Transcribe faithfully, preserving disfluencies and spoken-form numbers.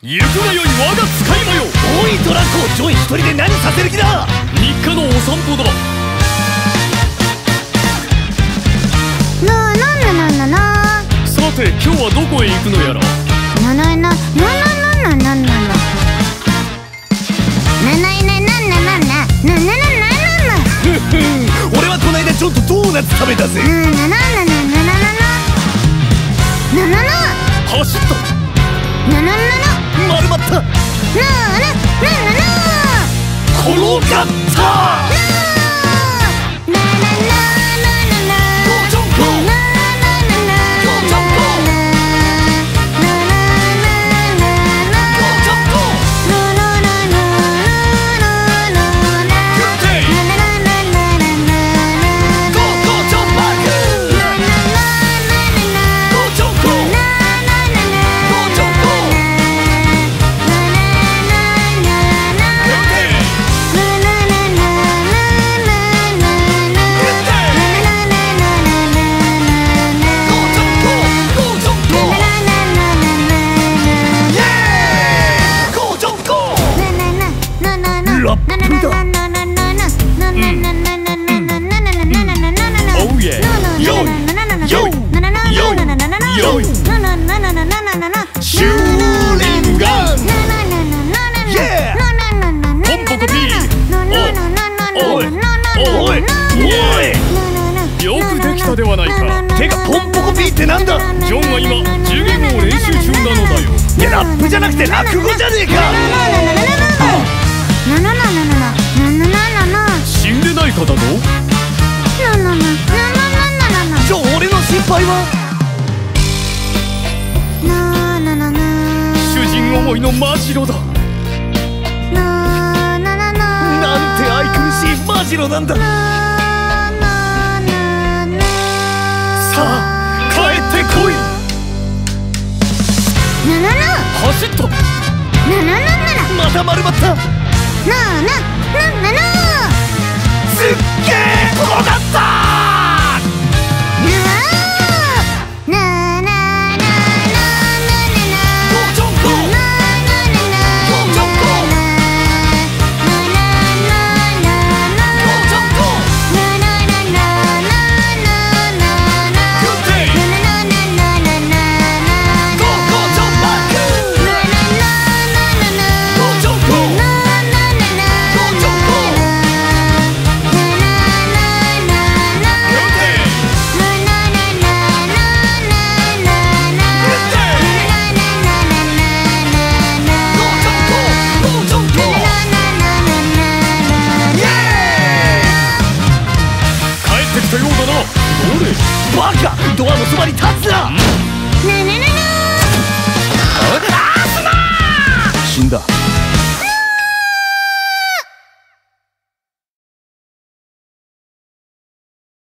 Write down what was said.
行くがよい我が使い魔よ。おいドラコ、ジョイ一人で何させる気だ。日課のお散歩だ。なあななななな。さて今日はどこへ行くのやら。なななななななななな俺はこないだちょっとドーナツ食べたぜ。なななななななななな走った。なななな丸まった。ななななな転がった。ななななななななではないか。てかポンポコピーってなんだ。ジョンは今じゅう言語を練習中なのだよ。いやラップじゃなくて落語じゃねえか。死んでないかだぞ。じゃあ俺の心配は主人思いのマジロだ。なんて愛くるしいマジロなんだ。帰ってこい。ななな走った。なななななまた丸まった。なななななすっげえ転がった。ななななななゴージョンゴーゴージョンゴーバカ、ドアのそばに立つな。なななな死んだ。